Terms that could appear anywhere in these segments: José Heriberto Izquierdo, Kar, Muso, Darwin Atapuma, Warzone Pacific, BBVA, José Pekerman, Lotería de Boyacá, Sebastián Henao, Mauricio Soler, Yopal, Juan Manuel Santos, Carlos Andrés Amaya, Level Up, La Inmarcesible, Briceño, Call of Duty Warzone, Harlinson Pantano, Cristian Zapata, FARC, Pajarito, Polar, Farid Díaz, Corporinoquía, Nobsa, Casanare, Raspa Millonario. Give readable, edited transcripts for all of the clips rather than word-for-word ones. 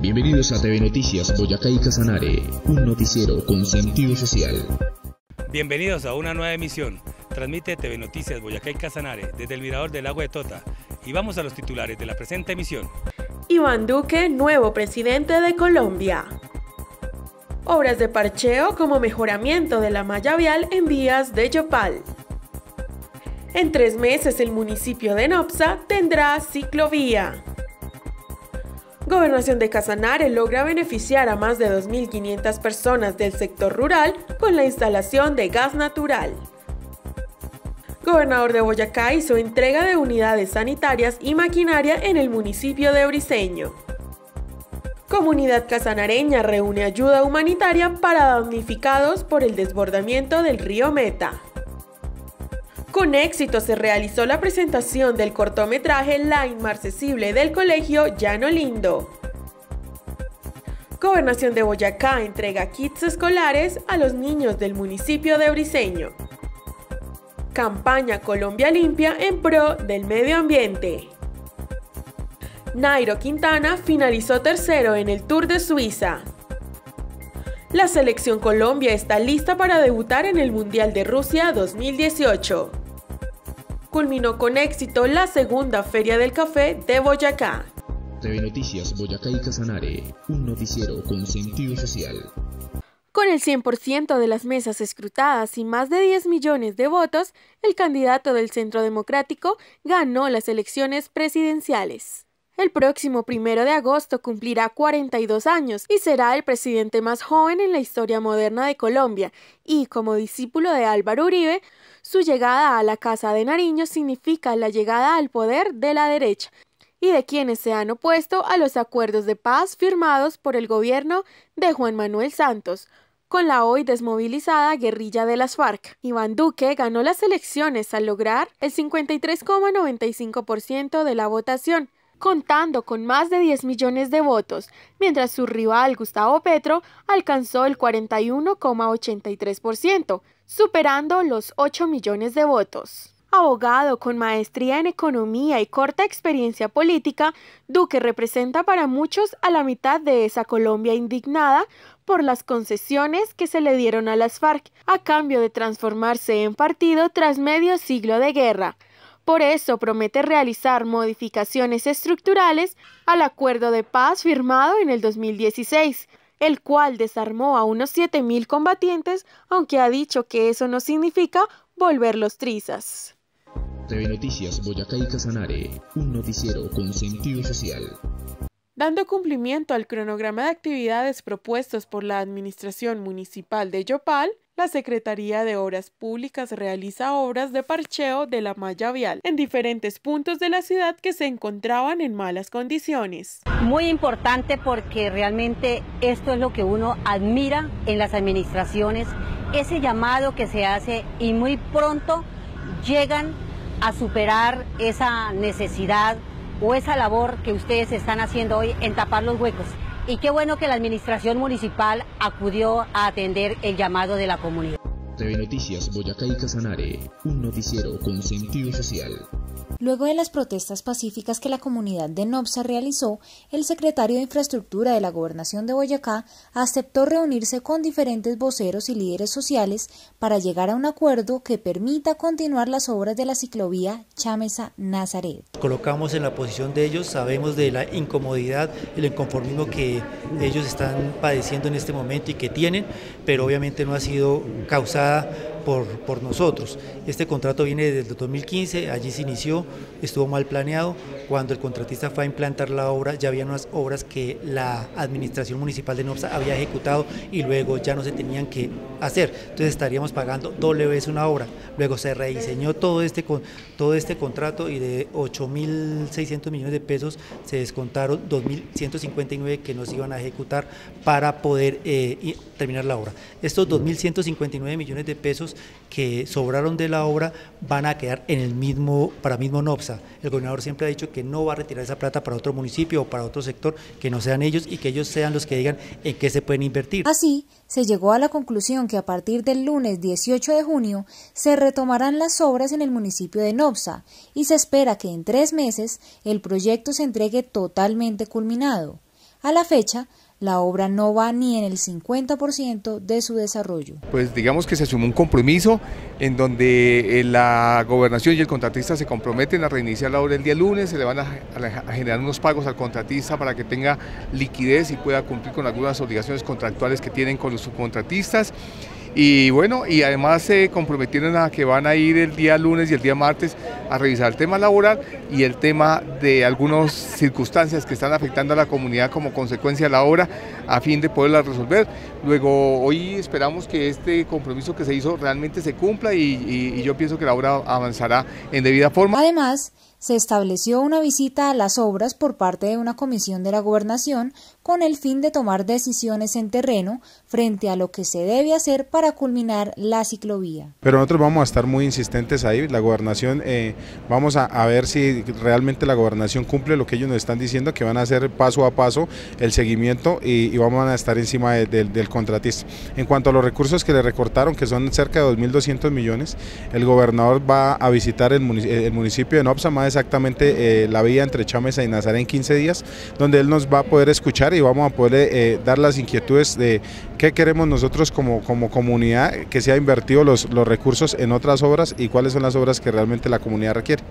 Bienvenidos a TV Noticias Boyacá y Casanare, un noticiero con sentido social. Bienvenidos a una nueva emisión. Transmite TV Noticias Boyacá y Casanare desde el mirador del lago de Tota y vamos a los titulares de la presente emisión. Iván Duque, nuevo presidente de Colombia. Obras de parcheo como mejoramiento de la malla vial en vías de Yopal. En 3 meses el municipio de Nobsa tendrá ciclovía. Gobernación de Casanare logra beneficiar a más de 2.500 personas del sector rural con la instalación de gas natural. Gobernador de Boyacá hizo entrega de unidades sanitarias y maquinaria en el municipio de Briceño. Comunidad casanareña reúne ayuda humanitaria para damnificados por el desbordamiento del río Meta. Con éxito se realizó la presentación del cortometraje La Inmarcesible del colegio Llano Lindo. Gobernación de Boyacá entrega kits escolares a los niños del municipio de Briceño. Campaña Colombia Limpia en pro del medio ambiente. Nairo Quintana finalizó tercero en el Tour de Suiza. La selección Colombia está lista para debutar en el Mundial de Rusia 2018. Culminó con éxito la segunda Feria del Café de Boyacá. TV Noticias Boyacá y Casanare, un noticiero con sentido social. Con el 100% de las mesas escrutadas y más de 10 millones de votos, el candidato del Centro Democrático ganó las elecciones presidenciales. El próximo 1 de agosto cumplirá 42 años y será el presidente más joven en la historia moderna de Colombia y, como discípulo de Álvaro Uribe, su llegada a la Casa de Nariño significa la llegada al poder de la derecha y de quienes se han opuesto a los acuerdos de paz firmados por el gobierno de Juan Manuel Santos con la hoy desmovilizada guerrilla de las FARC. Iván Duque ganó las elecciones al lograr el 53,95% de la votación, contando con más de 10 millones de votos, mientras su rival Gustavo Petro alcanzó el 41,83%, superando los 8 millones de votos. Abogado con maestría en economía y corta experiencia política, Duque representa para muchos a la mitad de esa Colombia indignada por las concesiones que se le dieron a las FARC a cambio de transformarse en partido tras medio siglo de guerra. Por eso promete realizar modificaciones estructurales al acuerdo de paz firmado en el 2016, el cual desarmó a unos 7.000 combatientes, aunque ha dicho que eso no significa volverlos trizas. TV Noticias Boyacá y Casanare, un noticiero con sentido social. Dando cumplimiento al cronograma de actividades propuestos por la Administración Municipal de Yopal, la Secretaría de Obras Públicas realiza obras de parcheo de la malla vial en diferentes puntos de la ciudad que se encontraban en malas condiciones. Muy importante porque realmente esto es lo que uno admira en las administraciones, ese llamado que se hace y muy pronto llegan a superar esa necesidad o esa labor que ustedes están haciendo hoy en tapar los huecos. Y qué bueno que la administración municipal acudió a atender el llamado de la comunidad. TV Noticias Boyacá y Casanare, un noticiero con sentido social. Luego de las protestas pacíficas que la comunidad de Nobsa realizó, el secretario de Infraestructura de la Gobernación de Boyacá aceptó reunirse con diferentes voceros y líderes sociales para llegar a un acuerdo que permita continuar las obras de la ciclovía Chámeza-Nazaret. Colocamos en la posición de ellos, sabemos de la incomodidad, el inconformismo que ellos están padeciendo en este momento y que tienen, pero obviamente no ha sido causada por nosotros. Este contrato viene desde el 2015, allí se inició, estuvo mal planeado. Cuando el contratista fue a implantar la obra, ya había unas obras que la administración municipal de Nobsa había ejecutado y luego ya no se tenían que hacer. Entonces estaríamos pagando doble vez una obra. Luego se rediseñó todo este contrato y de 8.600 millones de pesos se descontaron 2.159 que nos iban a ejecutar para poder terminar la obra. Estos 2.159 millones de pesos que sobraron de la obra van a quedar en el mismo Nobsa. El gobernador siempre ha dicho que no va a retirar esa plata para otro municipio o para otro sector, que no sean ellos y que ellos sean los que digan en qué se pueden invertir. Así, se llegó a la conclusión que a partir del lunes 18 de junio se retomarán las obras en el municipio de Nobsa y se espera que en 3 meses el proyecto se entregue totalmente culminado. A la fecha, la obra no va ni en el 50% de su desarrollo. Pues digamos que se asume un compromiso en donde la gobernación y el contratista se comprometen a reiniciar la obra el día lunes, se le van a generar unos pagos al contratista para que tenga liquidez y pueda cumplir con algunas obligaciones contractuales que tienen con los subcontratistas. Y bueno, y además se comprometieron a que van a ir el día lunes y el día martes a revisar el tema laboral y el tema de algunas circunstancias que están afectando a la comunidad como consecuencia de la obra, a fin de poderla resolver. Luego, hoy esperamos que este compromiso que se hizo realmente se cumpla y yo pienso que la obra avanzará en debida forma. Además, se estableció una visita a las obras por parte de una comisión de la gobernación con el fin de tomar decisiones en terreno frente a lo que se debe hacer para culminar la ciclovía. Pero nosotros vamos a estar muy insistentes ahí, la gobernación, vamos a ver si realmente la gobernación cumple lo que ellos nos están diciendo, que van a hacer paso a paso el seguimiento y vamos a estar encima del contratista. En cuanto a los recursos que le recortaron, que son cerca de 2.200 millones, el gobernador va a visitar el municipio de Nobsa, más exactamente la vía entre Chámeza y Nazaret en 15 días, donde él nos va a poder escuchar y vamos a poder dar las inquietudes de qué queremos nosotros como comunidad, que se ha invertido los recursos en otras obras y cuáles son las obras que realmente la comunidad requiere.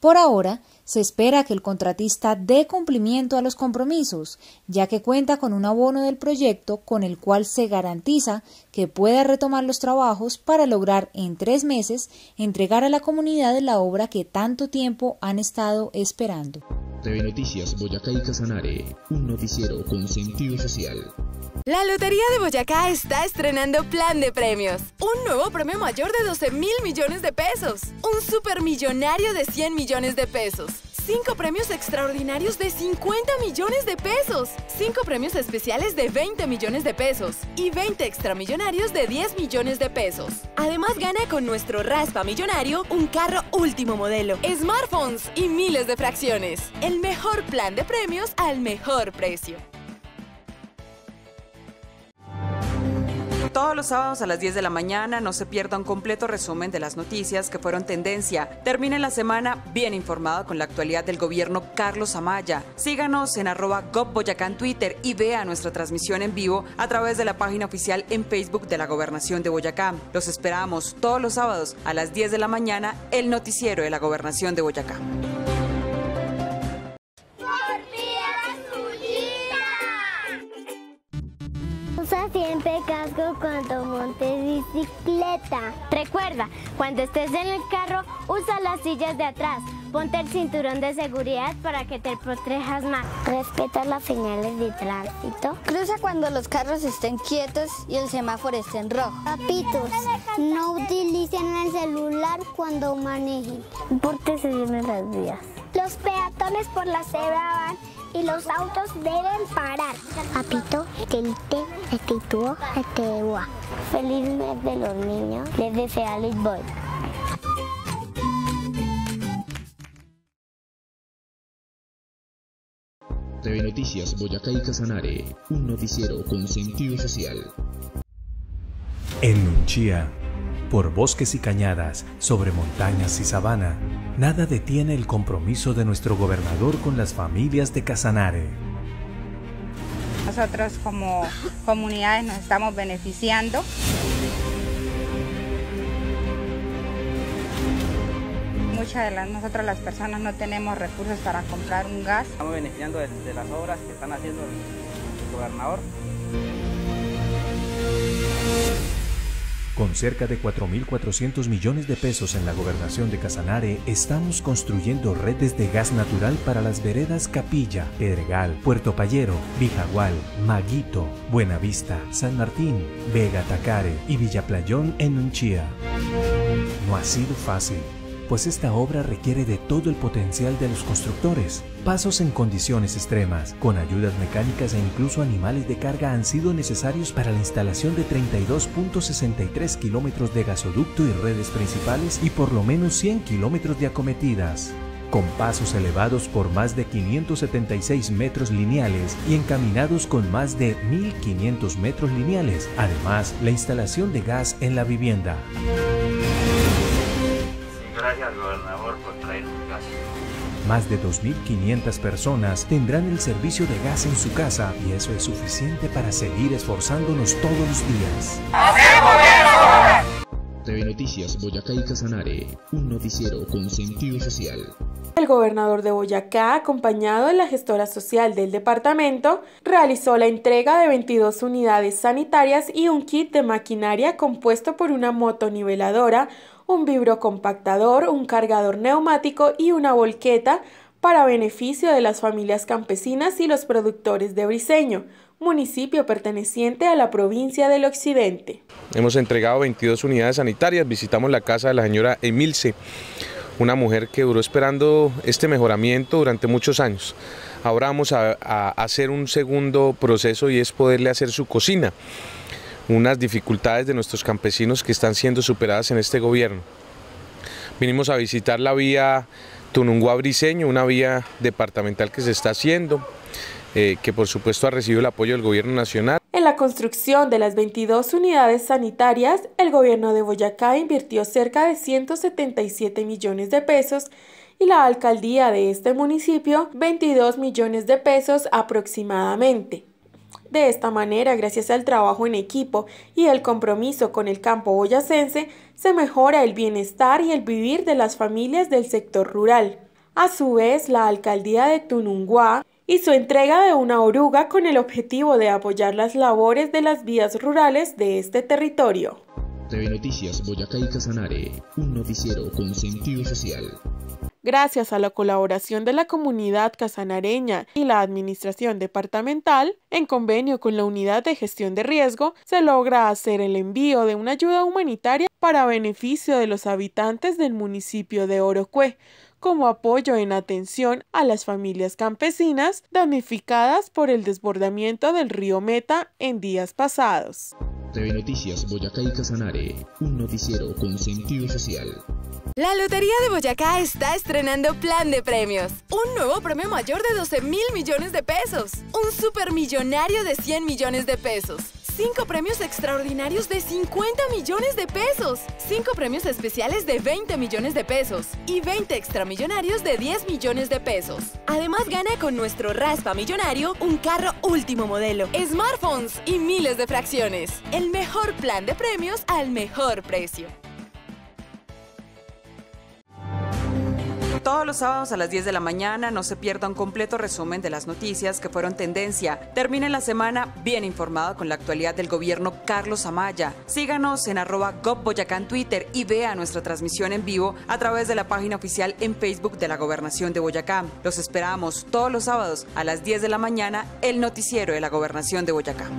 Por ahora, se espera que el contratista dé cumplimiento a los compromisos, ya que cuenta con un abono del proyecto con el cual se garantiza que pueda retomar los trabajos para lograr en 3 meses entregar a la comunidad la obra que tanto tiempo han estado esperando. TV Noticias Boyacá y Casanare, un noticiero con sentido social. La Lotería de Boyacá está estrenando plan de premios. Un nuevo premio mayor de 12.000 millones de pesos. Un supermillonario de 100 millones de pesos. 5 premios extraordinarios de 50 millones de pesos. 5 premios especiales de 20 millones de pesos. Y 20 extramillonarios de 10 millones de pesos. Además gana con nuestro Raspa Millonario un carro último modelo, smartphones y miles de fracciones. El mejor plan de premios al mejor precio. Todos los sábados a las 10 de la mañana no se pierda un completo resumen de las noticias que fueron tendencia. Termine la semana bien informado con la actualidad del gobierno Carlos Amaya. Síganos en @gobboyacá en Twitter y vea nuestra transmisión en vivo a través de la página oficial en Facebook de la Gobernación de Boyacá. Los esperamos todos los sábados a las 10 de la mañana, el noticiero de la Gobernación de Boyacá. Siempre casco cuando montes bicicleta. Recuerda, cuando estés en el carro, usa las sillas de atrás. Ponte el cinturón de seguridad para que te protejas más. Respeta las señales de tránsito. Cruza cuando los carros estén quietos y el semáforo esté en rojo. Papitos, no utilicen el celular cuando manejen. Pórtese bien en las vías. Los peatones por la cebra van y los autos deben parar. Papito, feliz mes de los niños. Les desea Luis Boy. TV Noticias Boyacá y Casanare, un noticiero con sentido social. En Unchía, por bosques y cañadas, sobre montañas y sabana, nada detiene el compromiso de nuestro gobernador con las familias de Casanare. Nosotros como comunidades nos estamos beneficiando. Muchas de nosotros las personas no tenemos recursos para comprar un gas. Estamos beneficiando de las obras que están haciendo el gobernador. Con cerca de 4.400 millones de pesos en la gobernación de Casanare, estamos construyendo redes de gas natural para las veredas Capilla, Pedregal, Puerto Payero, Vijagual, Maguito, Buenavista, San Martín, Vega Tacare y Villaplayón en Unchía. No ha sido fácil, pues esta obra requiere de todo el potencial de los constructores. Pasos en condiciones extremas, con ayudas mecánicas e incluso animales de carga han sido necesarios para la instalación de 32.63 kilómetros de gasoducto y redes principales y por lo menos 100 kilómetros de acometidas. Con pasos elevados por más de 576 metros lineales y encaminados con más de 1.500 metros lineales. Además, la instalación de gas en la vivienda. Gracias al gobernador por traernos gas. Más de 2.500 personas tendrán el servicio de gas en su casa y eso es suficiente para seguir esforzándonos todos los días. TV Noticias Boyacá y Casanare, un noticiero con sentido social. El gobernador de Boyacá, acompañado de la gestora social del departamento, realizó la entrega de 22 unidades sanitarias y un kit de maquinaria compuesto por una motoniveladora, un vibrocompactador, un cargador neumático y una volqueta para beneficio de las familias campesinas y los productores de Briceño, municipio perteneciente a la provincia del Occidente. Hemos entregado 22 unidades sanitarias, visitamos la casa de la señora Emilce, una mujer que duró esperando este mejoramiento durante muchos años. Ahora vamos a hacer un segundo proceso y es poderle hacer su cocina, unas dificultades de nuestros campesinos que están siendo superadas en este gobierno. Vinimos a visitar la vía Tununguá Briceño, una vía departamental que se está haciendo, que por supuesto ha recibido el apoyo del gobierno nacional. En la construcción de las 22 unidades sanitarias, el gobierno de Boyacá invirtió cerca de 177 millones de pesos y la alcaldía de este municipio 22 millones de pesos aproximadamente. De esta manera, gracias al trabajo en equipo y el compromiso con el campo boyacense, se mejora el bienestar y el vivir de las familias del sector rural. A su vez, la alcaldía de Tununguá hizo entrega de una oruga con el objetivo de apoyar las labores de las vías rurales de este territorio. TV Noticias Boyacá y Casanare, un noticiero con sentido social. Gracias a la colaboración de la comunidad casanareña y la administración departamental, en convenio con la unidad de gestión de riesgo, se logra hacer el envío de una ayuda humanitaria para beneficio de los habitantes del municipio de Orocué, como apoyo en atención a las familias campesinas damnificadas por el desbordamiento del río Meta en días pasados. TV Noticias Boyacá y Casanare, un noticiero con sentido social. La Lotería de Boyacá está estrenando plan de premios. Un nuevo premio mayor de 12.000 millones de pesos. Un supermillonario de 100 millones de pesos. 5 premios extraordinarios de 50 millones de pesos, 5 premios especiales de 20 millones de pesos y 20 extramillonarios de 10 millones de pesos. Además gana con nuestro Raspa Millonario un carro último modelo, smartphones y miles de fracciones. El mejor plan de premios al mejor precio. Todos los sábados a las 10 de la mañana no se pierda un completo resumen de las noticias que fueron tendencia. Termine la semana bien informado con la actualidad del gobierno Carlos Amaya. Síganos en @gobboyacá en Twitter y vea nuestra transmisión en vivo a través de la página oficial en Facebook de la Gobernación de Boyacá. Los esperamos todos los sábados a las 10 de la mañana, el noticiero de la Gobernación de Boyacá.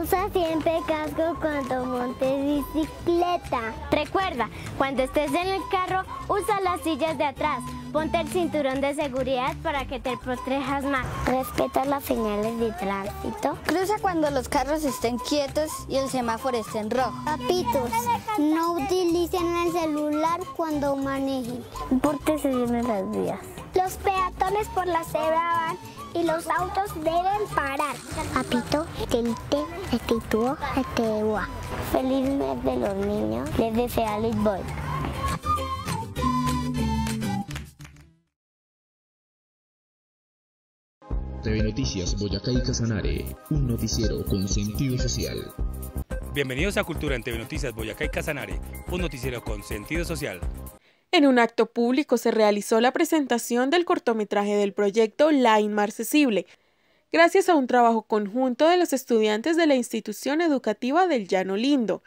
Usa siempre casco cuando montes bicicleta. Recuerda, cuando estés en el carro, usa las sillas de atrás. Ponte el cinturón de seguridad para que te protejas más. Respeta las señales de tránsito. Cruza cuando los carros estén quietos y el semáforo esté en rojo. Papitos, no utilicen el celular cuando manejen. Pórtense bien en las vías. Los peatones por la cebra van y los autos deben parar. Papito, feliz mes de los niños. Les desea Luis Boy. TV Noticias Boyacá y Casanare, un noticiero con sentido social. Bienvenidos a Cultura en TV Noticias Boyacá y Casanare, un noticiero con sentido social. En un acto público se realizó la presentación del cortometraje del proyecto La Inmarcesible, gracias a un trabajo conjunto de los estudiantes de la institución educativa del Llano Lindo,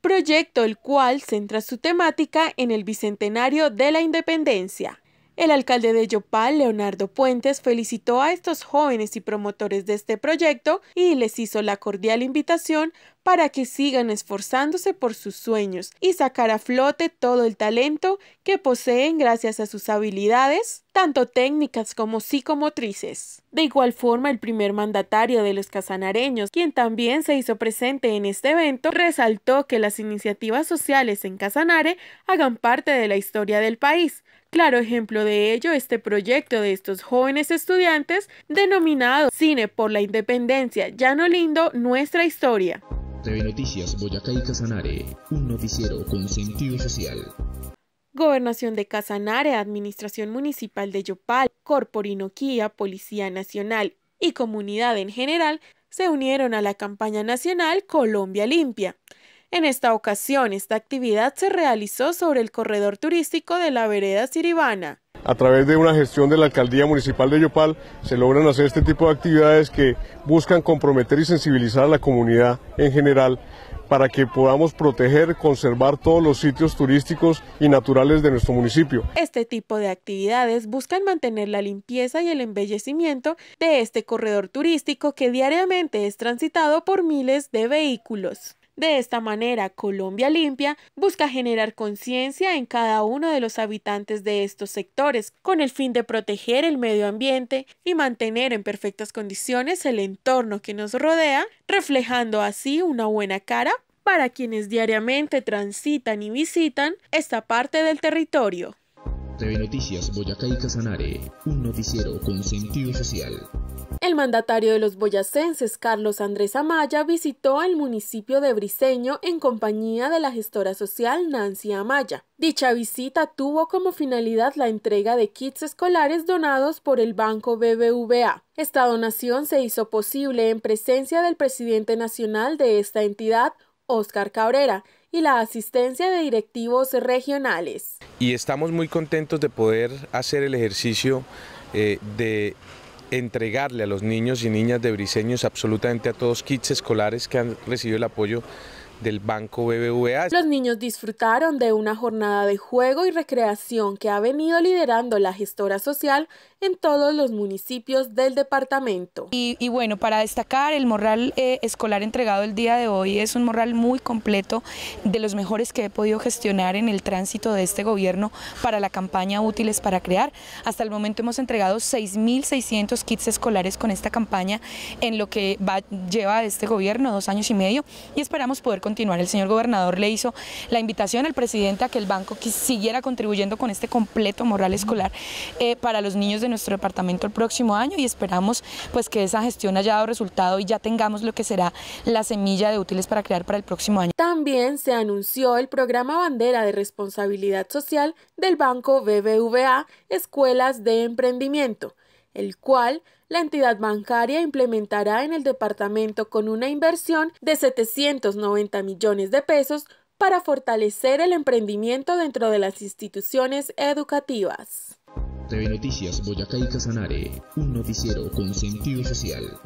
proyecto el cual centra su temática en el bicentenario de la independencia. El alcalde de Yopal, Leonardo Puentes, felicitó a estos jóvenes y promotores de este proyecto y les hizo la cordial invitación para que sigan esforzándose por sus sueños y sacar a flote todo el talento que poseen gracias a sus habilidades, tanto técnicas como psicomotrices. De igual forma, el primer mandatario de los casanareños, quien también se hizo presente en este evento, resaltó que las iniciativas sociales en Casanare hagan parte de la historia del país. Claro ejemplo de ello, este proyecto de estos jóvenes estudiantes denominado Cine por la Independencia, Llano Lindo, Nuestra Historia. TV Noticias Boyacá y Casanare, un noticiero con sentido social. Gobernación de Casanare, Administración Municipal de Yopal, Corporinoquía, Policía Nacional y comunidad en general se unieron a la campaña nacional Colombia Limpia. En esta ocasión, esta actividad se realizó sobre el corredor turístico de la vereda Siribana. A través de una gestión de la Alcaldía Municipal de Yopal se logran hacer este tipo de actividades que buscan comprometer y sensibilizar a la comunidad en general para que podamos proteger, conservar todos los sitios turísticos y naturales de nuestro municipio. Este tipo de actividades buscan mantener la limpieza y el embellecimiento de este corredor turístico que diariamente es transitado por miles de vehículos. De esta manera, Colombia Limpia busca generar conciencia en cada uno de los habitantes de estos sectores, con el fin de proteger el medio ambiente y mantener en perfectas condiciones el entorno que nos rodea, reflejando así una buena cara para quienes diariamente transitan y visitan esta parte del territorio. TV Noticias Boyacá y Casanare, un noticiero con sentido social. El mandatario de los boyacenses, Carlos Andrés Amaya, visitó el municipio de Briceño en compañía de la gestora social Nancy Amaya. Dicha visita tuvo como finalidad la entrega de kits escolares donados por el banco BBVA. Esta donación se hizo posible en presencia del presidente nacional de esta entidad, Oscar Cabrera, y la asistencia de directivos regionales. Y estamos muy contentos de poder hacer el ejercicio de entregarle a los niños y niñas de Briceños, absolutamente a todos, kits escolares que han recibido el apoyo del Banco BBVA. Los niños disfrutaron de una jornada de juego y recreación que ha venido liderando la gestora social en todos los municipios del departamento. Y bueno, para destacar, el morral escolar entregado el día de hoy es un morral muy completo, de los mejores que he podido gestionar en el tránsito de este gobierno para la campaña Útiles para Crear. Hasta el momento hemos entregado 6.600 kits escolares con esta campaña en lo que lleva este gobierno 2 años y medio, y esperamos poder continuar. El señor gobernador le hizo la invitación al presidente a que el banco siguiera contribuyendo con este completo morral escolar para los niños de nuestro departamento el próximo año, y esperamos pues que esa gestión haya dado resultado y ya tengamos lo que será la semilla de Útiles para Crear para el próximo año. También se anunció el programa bandera de responsabilidad social del banco BBVA Escuelas de Emprendimiento, el cual la entidad bancaria implementará en el departamento con una inversión de 790 millones de pesos para fortalecer el emprendimiento dentro de las instituciones educativas. TV Noticias Boyacá y Casanare, un noticiero con sentido social.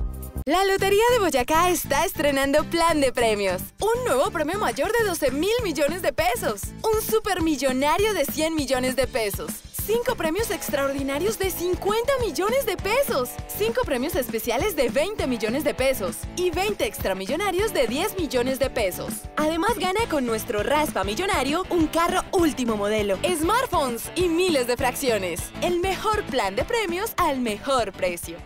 La Lotería de Boyacá está estrenando plan de premios. Un nuevo premio mayor de 12.000 millones de pesos. Un supermillonario de 100 millones de pesos. 5 premios extraordinarios de 50 millones de pesos, 5 premios especiales de 20 millones de pesos y 20 extramillonarios de 10 millones de pesos. Además, gana con nuestro Raspa Millonario un carro último modelo, smartphones y miles de fracciones. El mejor plan de premios al mejor precio.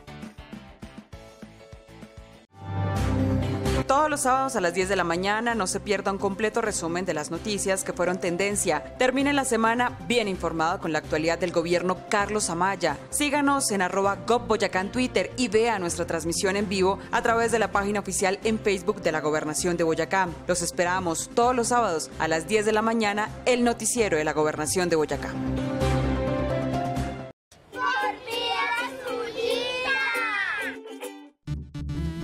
Todos los sábados a las 10 de la mañana no se pierda un completo resumen de las noticias que fueron tendencia. Termine la semana bien informada con la actualidad del gobierno Carlos Amaya. Síganos en @gobboyacá en Twitter y vea nuestra transmisión en vivo a través de la página oficial en Facebook de la Gobernación de Boyacá. Los esperamos todos los sábados a las 10 de la mañana, el noticiero de la Gobernación de Boyacá.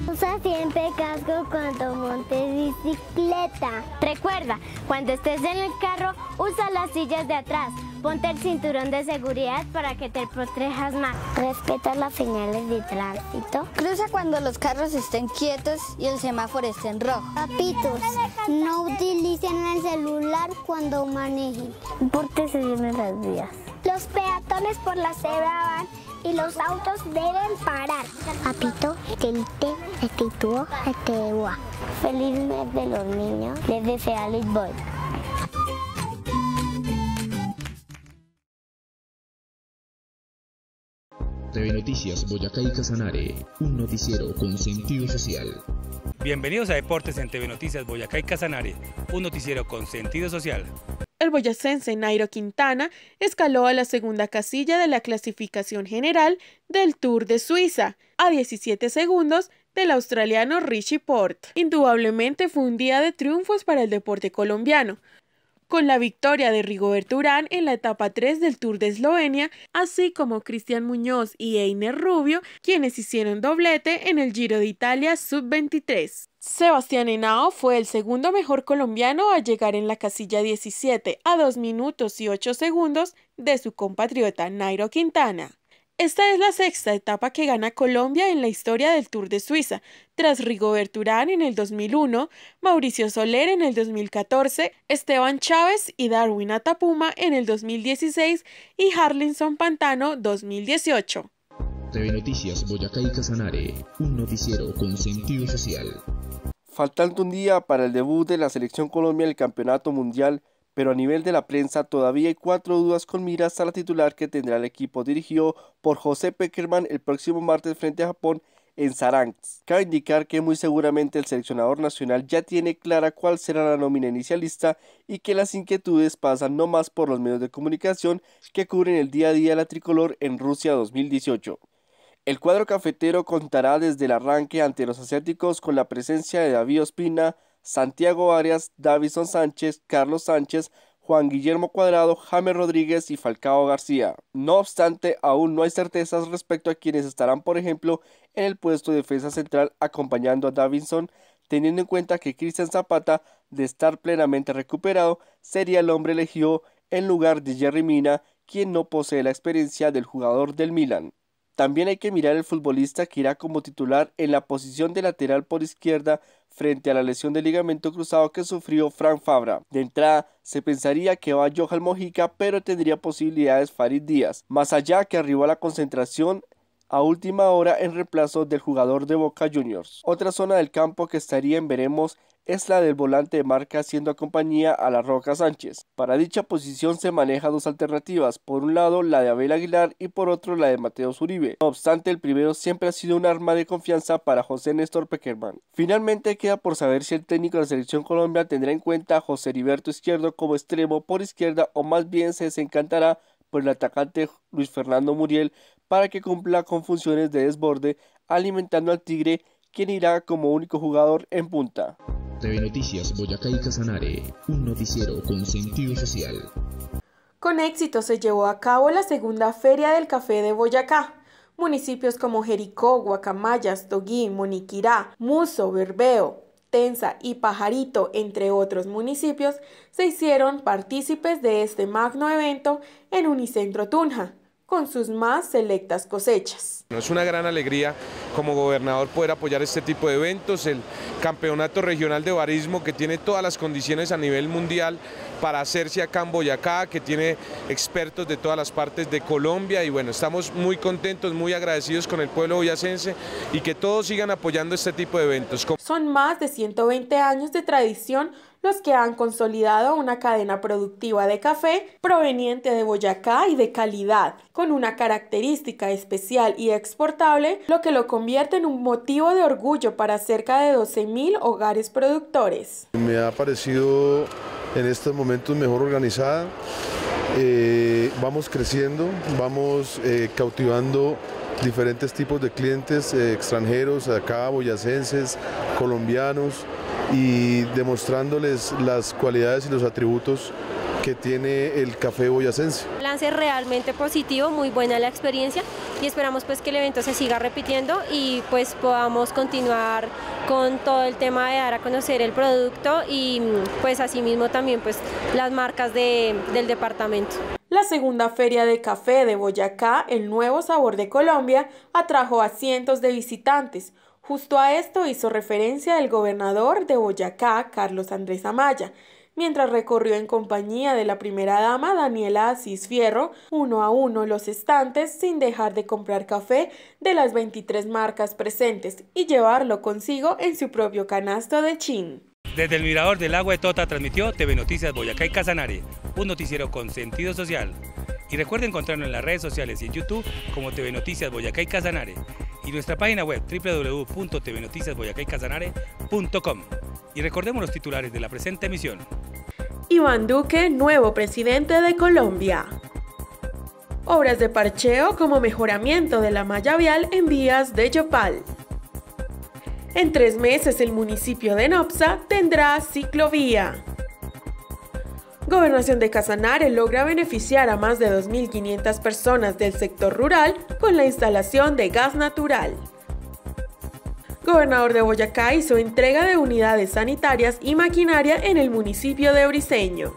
Usa siempre casco cuando montes bicicleta. Recuerda, cuando estés en el carro, usa las sillas de atrás. Ponte el cinturón de seguridad para que te protejas más. Respeta las señales de tránsito. Cruza cuando los carros estén quietos y el semáforo esté en rojo. Papitos, no utilicen el celular cuando manejen. Pórtense bien en las vías. Los peatones por la cebra van y los autos deben parar. Papito, feliz mes de los niños. Les desea Luis Boy. TV Noticias Boyacá y Casanare, un noticiero con sentido social. Bienvenidos a Deportes en TV Noticias Boyacá y Casanare, un noticiero con sentido social. El boyacense Nairo Quintana escaló a la segunda casilla de la clasificación general del Tour de Suiza, a 17 segundos del australiano Richie Porte. Indudablemente fue un día de triunfos para el deporte colombiano, con la victoria de Rigoberto Urán en la etapa 3 del Tour de Eslovenia, así como Cristian Muñoz y Einer Rubio, quienes hicieron doblete en el Giro de Italia Sub-23. Sebastián Henao fue el segundo mejor colombiano a llegar en la casilla 17 a 2 minutos y 8 segundos de su compatriota Nairo Quintana. Esta es la sexta etapa que gana Colombia en la historia del Tour de Suiza, tras Rigoberto Urán en el 2001, Mauricio Soler en el 2014, Esteban Chávez y Darwin Atapuma en el 2016 y Harlinson Pantano 2018. TV Noticias Boyacá y Casanare, un noticiero con sentido social. Faltando un día para el debut de la Selección Colombia en el Campeonato Mundial, pero a nivel de la prensa todavía hay cuatro dudas con miras a la titular que tendrá el equipo dirigido por José Pekerman el próximo martes frente a Japón en Saransk. Cabe indicar que muy seguramente el seleccionador nacional ya tiene clara cuál será la nómina inicialista y que las inquietudes pasan no más por los medios de comunicación que cubren el día a día de la tricolor en Rusia 2018. El cuadro cafetero contará desde el arranque ante los asiáticos con la presencia de David Ospina, Santiago Arias, Davison Sánchez, Carlos Sánchez, Juan Guillermo Cuadrado, James Rodríguez y Falcao García. No obstante, aún no hay certezas respecto a quienes estarán, por ejemplo, en el puesto de defensa central acompañando a Davison, teniendo en cuenta que Cristian Zapata, de estar plenamente recuperado, sería el hombre elegido en lugar de Jerry Mina, quien no posee la experiencia del jugador del Milan. También hay que mirar el futbolista que irá como titular en la posición de lateral por izquierda frente a la lesión de ligamento cruzado que sufrió Frank Fabra. De entrada se pensaría que va Johan Mojica, pero tendría posibilidades Farid Díaz, más allá que arribó a la concentración a última hora en reemplazo del jugador de Boca Juniors. Otra zona del campo que estaría en veremos es la del volante de marca haciendo compañía a La Roca Sánchez. Para dicha posición se maneja dos alternativas, por un lado la de Abel Aguilar y por otro la de Mateo Uribe. No obstante, el primero siempre ha sido un arma de confianza para José Néstor Pekerman. Finalmente queda por saber si el técnico de la Selección Colombia tendrá en cuenta a José Heriberto Izquierdo como extremo por izquierda o más bien se desencantará por el atacante Luis Fernando Muriel para que cumpla con funciones de desborde, alimentando al Tigre, quien irá como único jugador en punta. TV Noticias Boyacá y Casanare, un noticiero con sentido social. Con éxito se llevó a cabo la segunda Feria del Café de Boyacá. Municipios como Jericó, Guacamayas, Toguí, Moniquirá, Muso, Berbeo, Tenza y Pajarito, entre otros municipios, se hicieron partícipes de este magno evento en Unicentro Tunja, con sus más selectas cosechas. Es una gran alegría como gobernador poder apoyar este tipo de eventos, el campeonato regional de barismo que tiene todas las condiciones a nivel mundial para hacerse acá en Boyacá, que tiene expertos de todas las partes de Colombia y bueno, estamos muy contentos, muy agradecidos con el pueblo boyacense y que todos sigan apoyando este tipo de eventos. Son más de 120 años de tradición los que han consolidado una cadena productiva de café proveniente de Boyacá y de calidad, con una característica especial y exportable, lo que lo convierte en un motivo de orgullo para cerca de 12.000 hogares productores. Me ha parecido en estos momentos mejor organizada, vamos creciendo, vamos cautivando diferentes tipos de clientes extranjeros, acá boyacenses, colombianos, y demostrándoles las cualidades y los atributos que tiene el café boyacense. El balance es realmente positivo, muy buena la experiencia y esperamos pues que el evento se siga repitiendo y pues podamos continuar con todo el tema de dar a conocer el producto y pues asimismo también pues las marcas del departamento. La segunda Feria de Café de Boyacá, el nuevo sabor de Colombia, atrajo a cientos de visitantes. Justo a esto hizo referencia el gobernador de Boyacá, Carlos Andrés Amaya, mientras recorrió en compañía de la primera dama Daniela Asís Fierro, uno a uno los estantes sin dejar de comprar café de las 23 marcas presentes y llevarlo consigo en su propio canasto de chin. Desde el Mirador del Agua de Tota transmitió TV Noticias Boyacá y Casanare, un noticiero con sentido social. Y recuerden encontrarnos en las redes sociales y en YouTube como TV Noticias Boyacá y Casanare. Y nuestra página web www.tvnoticiasboyacaycasanare.com. Y recordemos los titulares de la presente emisión. Iván Duque, nuevo presidente de Colombia. Obras de parcheo como mejoramiento de la malla vial en vías de Yopal. En 3 meses el municipio de Nobsa tendrá ciclovía. Gobernación de Casanare logra beneficiar a más de 2.500 personas del sector rural con la instalación de gas natural. Gobernador de Boyacá hizo entrega de unidades sanitarias y maquinaria en el municipio de Briceño.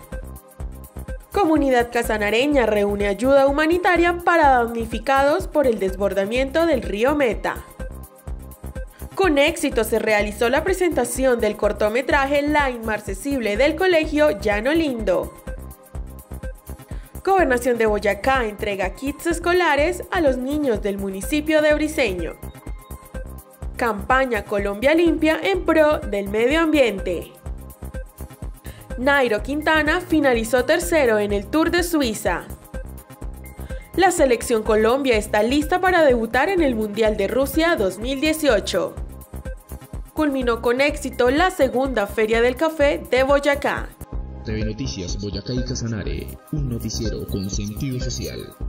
Comunidad casanareña reúne ayuda humanitaria para damnificados por el desbordamiento del río Meta. Con éxito se realizó la presentación del cortometraje La Inmarcesible del colegio Llano Lindo. Gobernación de Boyacá entrega kits escolares a los niños del municipio de Briceño. Campaña Colombia Limpia en pro del medio ambiente. Nairo Quintana finalizó tercero en el Tour de Suiza. La selección Colombia está lista para debutar en el Mundial de Rusia 2018. Culminó con éxito la segunda Feria del Café de Boyacá. TV Noticias Boyacá y Casanare, un noticiero con sentido social.